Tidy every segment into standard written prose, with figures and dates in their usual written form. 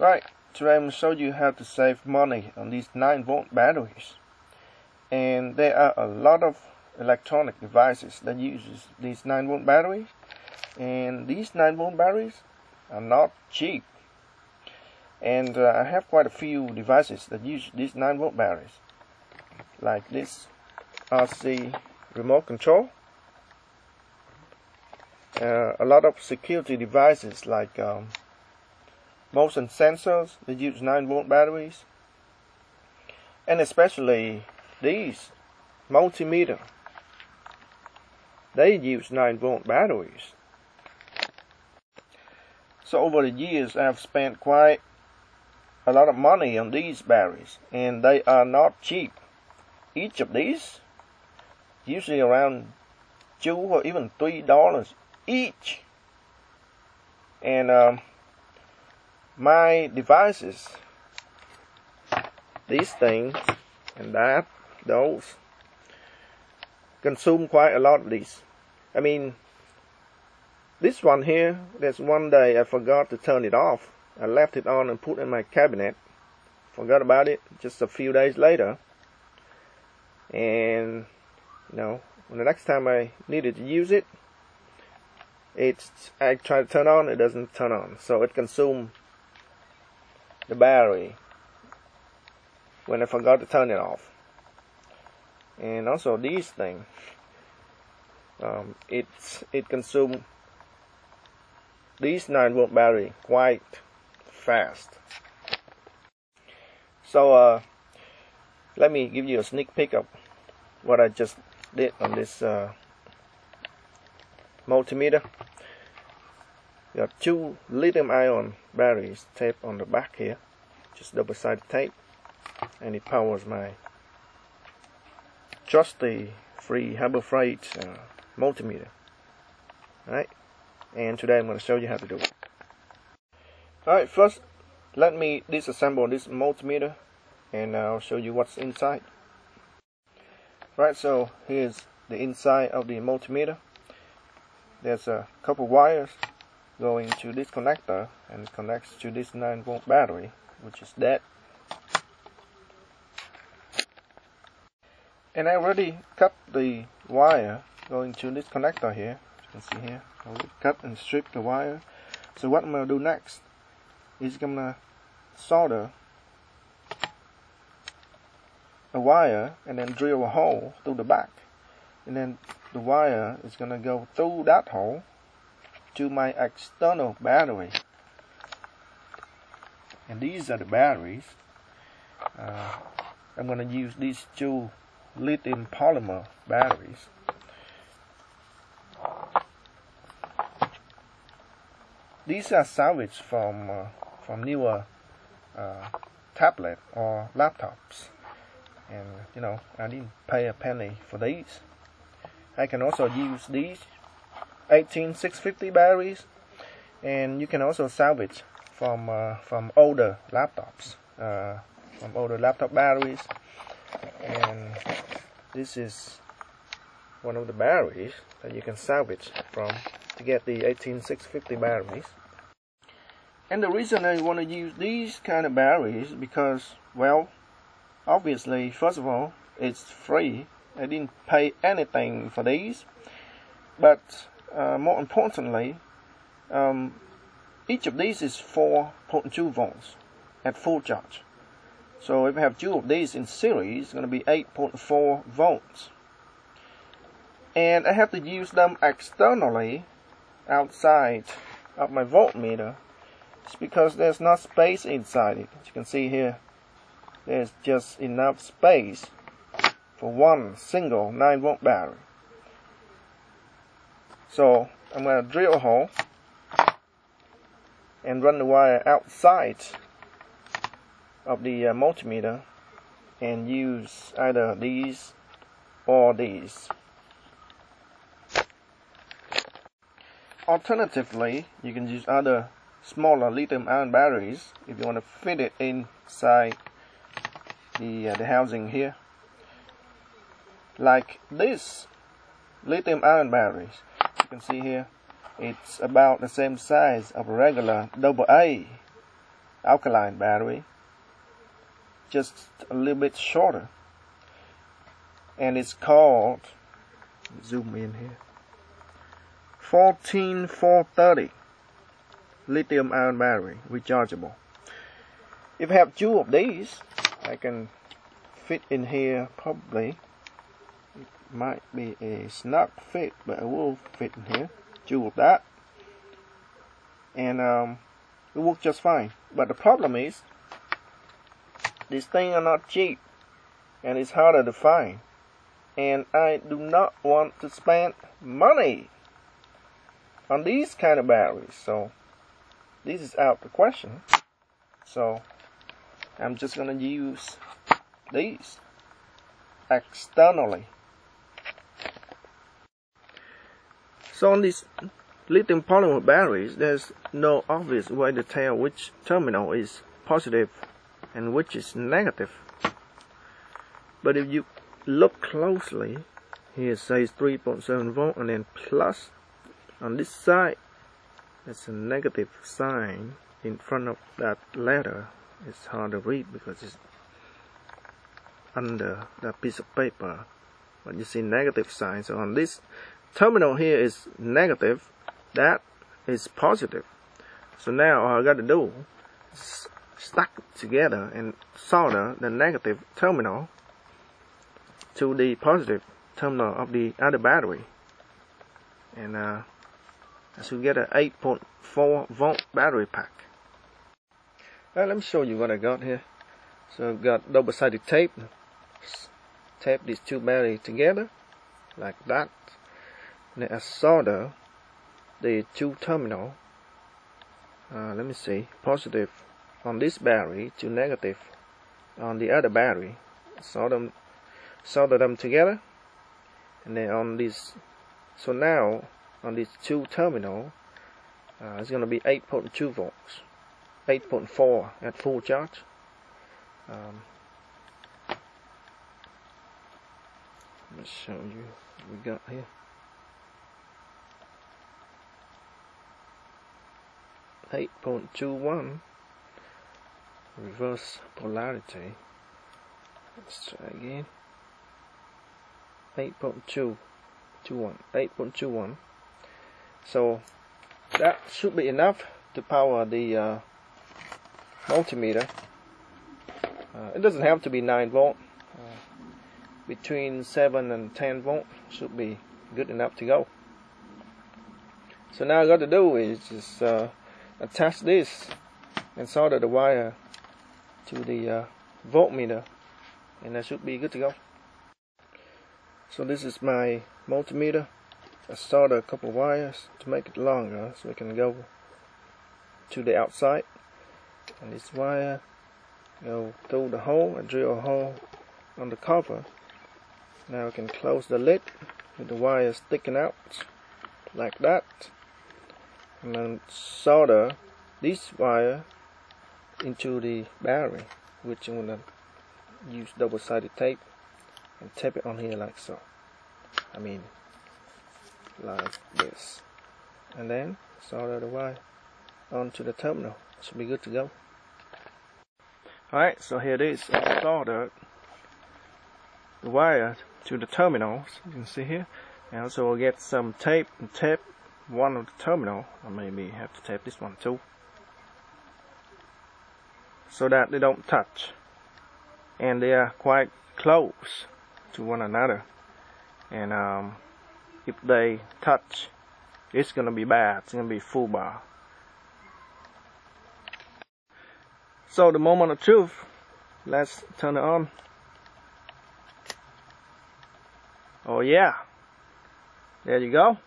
Right, today I'm going to show you how to save money on these 9-volt batteries. And there are a lot of electronic devices that uses these 9-volt batteries. And these 9-volt batteries are not cheap. And I have quite a few devices that use these 9-volt batteries. Like this RC remote control. A lot of security devices like motion sensors, they use 9-volt batteries, and especially these multimeter, they use 9-volt batteries. So over the years I've spent quite a lot of money on these batteries, and they are not cheap. Each of these usually around $2 or even $3 each. And my devices, these things and those consume quite a lot of these. I mean, this one here, there's one day I forgot to turn it off. I left it on and put it in my cabinet, forgot about it just a few days later, and the next time I needed to use it, I try to turn on, it doesn't turn on, so it consumes the battery when I forgot to turn it off. And also these things, it consumes these 9-volt battery quite fast. So let me give you a sneak peek of what I just did on this multimeter. You have two lithium-ion batteries taped on the back here, just double-sided tape, and it powers my trusty free Harbor Freight multimeter. Alright, and today I'm going to show you how to do it. Alright, first let me disassemble this multimeter and I'll show you what's inside. Right, so here's the inside of the multimeter. There's a couple wires going to this connector and it connects to this 9-volt battery, which is dead. And I already cut the wire going to this connector here. You can see here, I already cut and stripped the wire. So what I'm going to do next is I'm going to solder a wire and then drill a hole through the back. And then the wire is going to go through that hole to my external battery. And these are the batteries. I'm going to use these two lithium polymer batteries. These are salvaged from newer tablet or laptops. And I didn't pay a penny for these. I can also use these 18650 batteries, and you can also salvage from older laptops, from older laptop batteries. And this is one of the batteries that you can salvage from to get the 18650 batteries. And the reason I want to use these kind of batteries because, well, obviously, first of all, it's free. I didn't pay anything for these, but more importantly, each of these is 4.2 volts at full charge. So if you have two of these in series, it's going to be 8.4 volts. And I have to use them externally, outside of my voltmeter. It's because there's not space inside it. As you can see here, there's just enough space for one single 9-volt battery. So I'm going to drill a hole and run the wire outside of the multimeter and use either these or these. Alternatively, you can use other smaller lithium-ion batteries if you want to fit it inside the housing here. Like this lithium-ion batteries, you can see here, it's about the same size of a regular AA alkaline battery, just a little bit shorter, and it's called, zoom in here, 14430 lithium ion battery, rechargeable. If I have two of these, I can fit in here probably. It might be a snug fit, but I will fit in here, two of that, and it works just fine. But the problem is, these things are not cheap, and it's harder to find, and I do not want to spend money on these kind of batteries, so this is out the question. So I'm just gonna use these externally. So on these lithium polymer batteries, there's no obvious way to tell which terminal is positive and which is negative. But if you look closely, here it says 3.7 volt and then plus. On this side, there's a negative sign in front of that letter. It's hard to read because it's under that piece of paper. But you see negative sign. So on this terminal here is negative, that is positive. So now all I got to do is stack together and solder the negative terminal to the positive terminal of the other battery. And so we get an 8.4 volt battery pack. All right, let me show you what I got here. So I've got double-sided tape. Just tape these two batteries together, like that. And then I solder the two terminal. Let me see, positive on this battery to negative on the other battery. Solder them together, and then on this. So now on these two terminals, it's going to be 8.2 volts, 8.4 at full charge. Let me show you what we got here. (8.21) reverse polarity. Let's try again. 8.21. So that should be enough to power the multimeter. It doesn't have to be 9 volt. Between 7 and 10 volt should be good enough to go. So now all I got to do is just attach this and solder the wire to the voltmeter, and that should be good to go. So this is my multimeter. I solder a couple of wires to make it longer so it can go to the outside, and this wire go through the hole. I drill a hole on the cover. Now I can close the lid with the wire sticking out like that, and then solder this wire into the battery, which I'm gonna use double-sided tape and tape it on here like so. I mean, like this. And then solder the wire onto the terminal. Should be good to go. Alright, so here it is. I soldered the wire to the terminals, you can see here. And also we'll get some tape and tape one of the terminal. Or maybe have to tape this one too, so that they don't touch. And they are quite close to one another. And if they touch, it's gonna be bad. It's gonna be foobar. So the moment of truth. Let's turn it on. Oh yeah, there you go.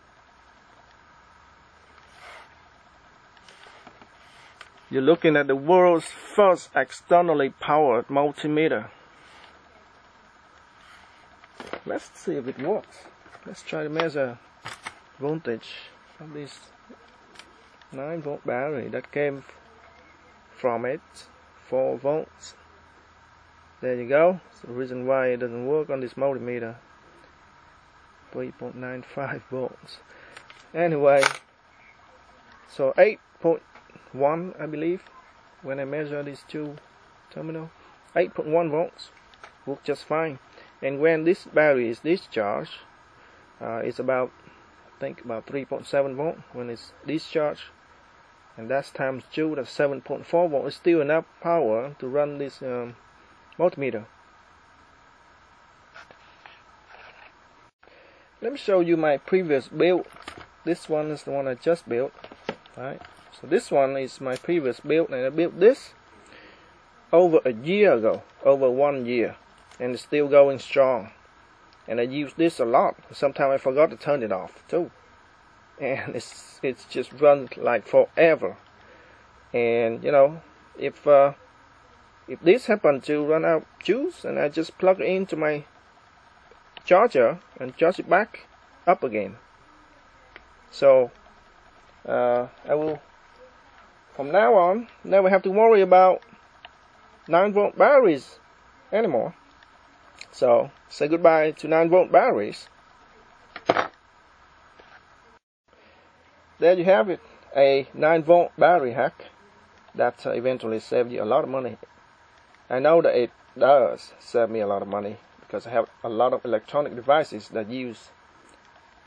You're looking at the world's first externally powered multimeter. Let's see if it works. Let's try to measure voltage of this 9 volt battery that came from it, 4 volts. There you go. That's the reason why it doesn't work on this multimeter. 3.95 volts. Anyway, so 8.1 I believe. when I measure these two terminals, 8.1 volts work just fine. And when this battery is discharged, it's about, I think, about 3.7 volt when it's discharged, and that's times 2, that's 7.4 volt. It's still enough power to run this multimeter. Let me show you my previous build. This one is the one I just built. All right. So this one is my previous build, and I built this over a year ago, over 1 year, and it's still going strong. And I use this a lot. Sometimes I forgot to turn it off too, and it's just run like forever. And you know, if this happened to run out of juice, and I just plug it into my charger and charge it back up again. So I will, from now on, never have to worry about 9 volt batteries anymore. So say goodbye to 9 volt batteries. There you have it, a 9 volt battery hack that eventually saved you a lot of money. I know that it does save me a lot of money, because I have a lot of electronic devices that use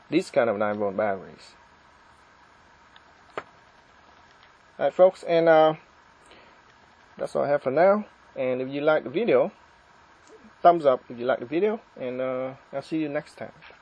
these kind of 9 volt batteries. Alright folks, and that's all I have for now. And if you like the video, thumbs up if you like the video, and I'll see you next time.